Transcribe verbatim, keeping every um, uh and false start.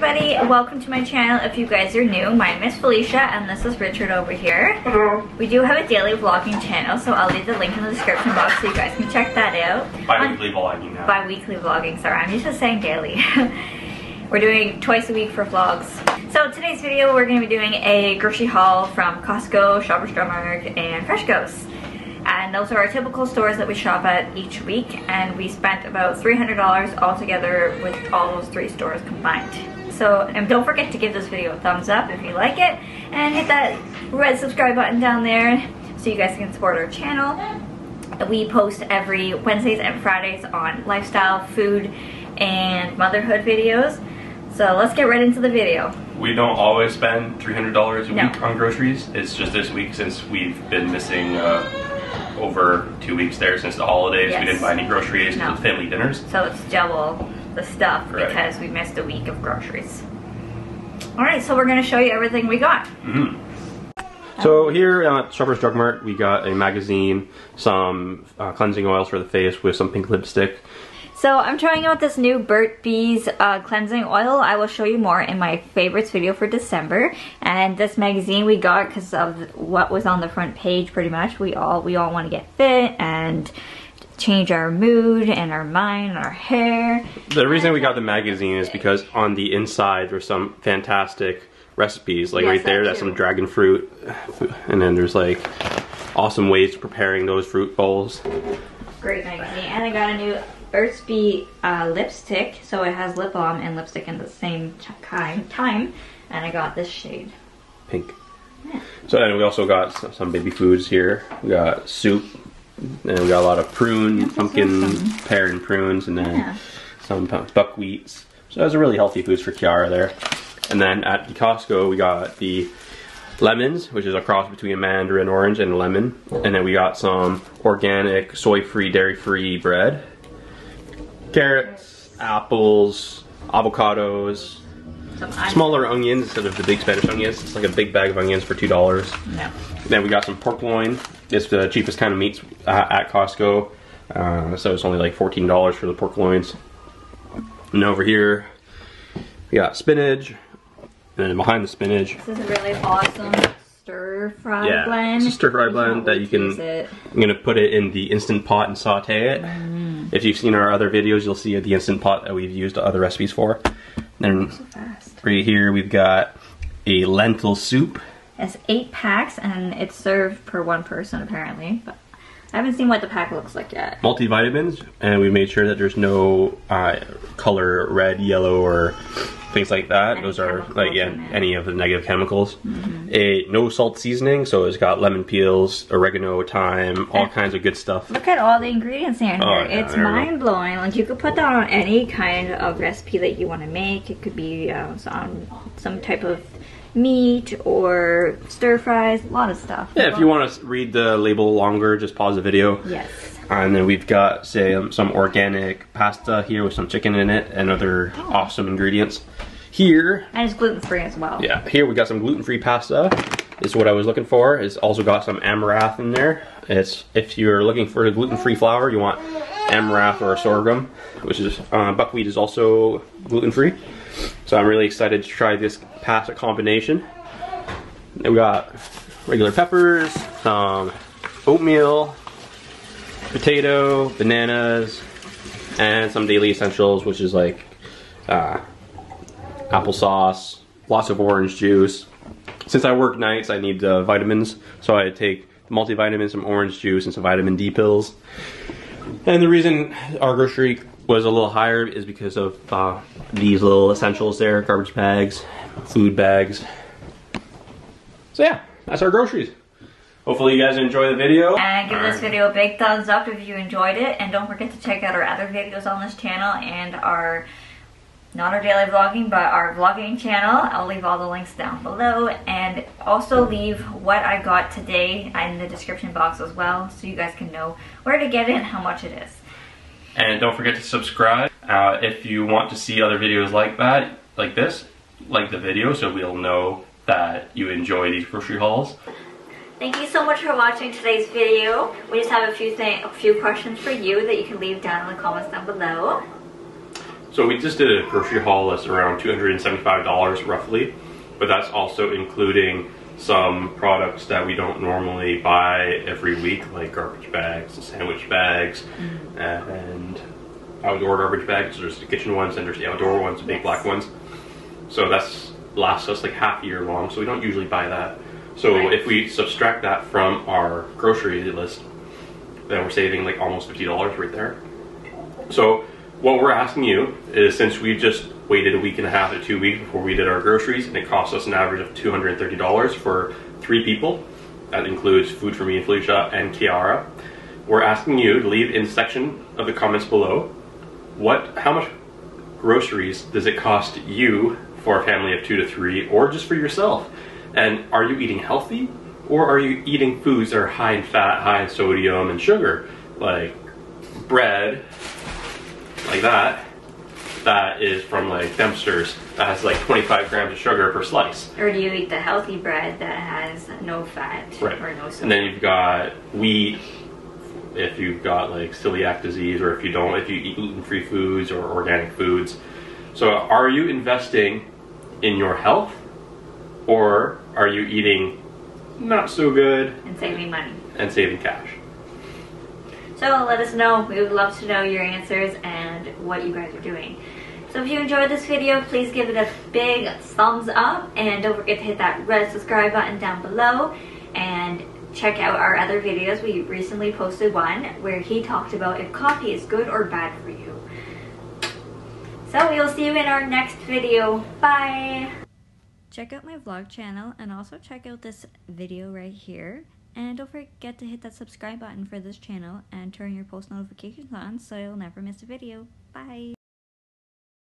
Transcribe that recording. everybody, welcome to my channel. If you guys are new, my name is Felicia and this is Richard over here. Hello. We do have a daily vlogging channel, so I'll leave the link in the description box so you guys can check that out. Bi-weekly vlogging now. Bi-weekly vlogging, sorry, I'm used to saying daily. We're doing twice a week for vlogs. So today's video we're going to be doing a grocery haul from Costco, Shoppers Drug Mart, and Fresh Ghost. And those are our typical stores that we shop at each week, and we spent about three hundred dollars altogether with all those three stores combined. So, and don't forget to give this video a thumbs up if you like it, and hit that red subscribe button down there so you guys can support our channel. We post every Wednesdays and Fridays on lifestyle, food, and motherhood videos. So let's get right into the video. We don't always spend three hundred dollars a no. week on groceries. It's just this week, since we've been missing uh, over two weeks there since the holidays. Yes. We didn't buy any groceries no. for the family dinners. So it's double the stuff right. because we missed a week of groceries. Alright, so we're going to show you everything we got. Mm-hmm. So here at Shoppers Drug Mart we got a magazine, some uh, cleansing oils for the face with some pink lipstick. So I'm trying out this new Burt's Bees uh, cleansing oil. I will show you more in my favorites video for December. And this magazine we got because of what was on the front page pretty much. We all we all want to get fit and change our mood and our mind and our hair. The reason we got the magazine is because on the inside there's some fantastic recipes. Like yes, right there, that's some dragon fruit. And then there's like awesome ways to preparing those fruit bowls. Great magazine. And I got a new Burt's Bees uh, lipstick, so it has lip balm and lipstick in the same time, time and I got this shade. Pink. Yeah. So then we also got some, some baby foods here. We got soup, and we got a lot of prune, That's pumpkin, awesome. pear and prunes, and then yeah. some buckwheats. So those are really healthy foods for Chiara there. And then at the Costco we got the lemons, which is a cross between a mandarin orange and a lemon. And then we got some organic, soy-free, dairy-free bread. Carrots, apples, avocados, some smaller onions instead of the big Spanish onions. It's like a big bag of onions for two dollars. Yeah. Then we got some pork loin. It's the cheapest kind of meats uh, at Costco. Uh, so it's only like fourteen dollars for the pork loins. And over here, we got spinach. And then behind the spinach. This is a really awesome stir fry yeah, blend. It's a stir fry blend that you can, it. I'm gonna put it in the Instant Pot and saute it. Mm. If you've seen our other videos, you'll see the Instant Pot that we've used other recipes for. Then right here we've got a lentil soup. It's eight packs and it's served per one person apparently. But I haven't seen what the pack looks like yet. Multivitamins, and we made sure that there's no uh, color red, yellow, or things like that. Any Those are like yeah, any of the negative chemicals. Mm-hmm. A no salt seasoning, so it's got lemon peels, oregano, thyme, all and kinds of good stuff. Look at all the ingredients in here. Oh, yeah, it's mind blowing. Like you could put that on any kind of recipe that you want to make. It could be uh, on some type of meat or stir fries, a lot of stuff. Yeah, if you want to read the label longer, just pause the video. Yes. And then we've got, say, um, some organic pasta here with some chicken in it and other oh. awesome ingredients. Here. And it's gluten-free as well. Yeah, here we got some gluten-free pasta. This is what I was looking for. It's also got some amaranth in there. It's if you're looking for a gluten-free flour, you want amaranth or sorghum, which is, uh, buckwheat is also gluten-free. So I'm really excited to try this pasta combination. And we got regular peppers, some oatmeal, potato, bananas, and some daily essentials, which is like uh, applesauce, lots of orange juice. Since I work nights, I need uh, vitamins, so I take multivitamins, some orange juice, and some vitamin D pills. And the reason our grocery was a little higher is because of uh, these little essentials there, garbage bags, food bags. So yeah, that's our groceries. Hopefully you guys enjoy the video. And give this video a big thumbs up if you enjoyed it. And don't forget to check out our other videos on this channel and our, not our daily vlogging, but our vlogging channel. I'll leave all the links down below. And also leave what I got today in the description box as well, so you guys can know where to get it and how much it is. And don't forget to subscribe. Uh, if you want to see other videos like that, like this, like the video, so we'll know that you enjoy these grocery hauls. Thank you so much for watching today's video. We just have a few, a few questions for you that you can leave down in the comments down below. So we just did a grocery haul that's around two hundred seventy-five dollars roughly, but that's also including some products that we don't normally buy every week, like garbage bags and sandwich bags, mm-hmm. and outdoor garbage bags. So there's the kitchen ones and there's the outdoor ones, the big yes. black ones. So that's lasts us like half a year long, so we don't usually buy that. So right. if we subtract that from our grocery list, then we're saving like almost fifty dollars right there. So what we're asking you is, since we just waited a week and a half to two weeks before we did our groceries, and it cost us an average of two hundred thirty dollars for three people, that includes food for me and Felicia and Chiara, we're asking you to leave in the section of the comments below, what, how much groceries does it cost you for a family of two to three, or just for yourself? And are you eating healthy, or are you eating foods that are high in fat, high in sodium and sugar, like bread, like that, that is from like Dempster's, that has like twenty-five grams of sugar per slice? Or do you eat the healthy bread that has no fat right. or no sugar? And then you've got wheat, if you've got like celiac disease, or if you don't, if you eat gluten-free foods or organic foods. So are you investing in your health, or are you eating not so good and saving money and saving cash? So let us know. We would love to know your answers and what you guys are doing. So if you enjoyed this video, please give it a big thumbs up, and don't forget to hit that red subscribe button down below, and check out our other videos. We recently posted one where he talked about if coffee is good or bad for you. So we'll see you in our next video. Bye! Check out my vlog channel, and also check out this video right here. And don't forget to hit that subscribe button for this channel and turn your post notifications on so you'll never miss a video. Bye!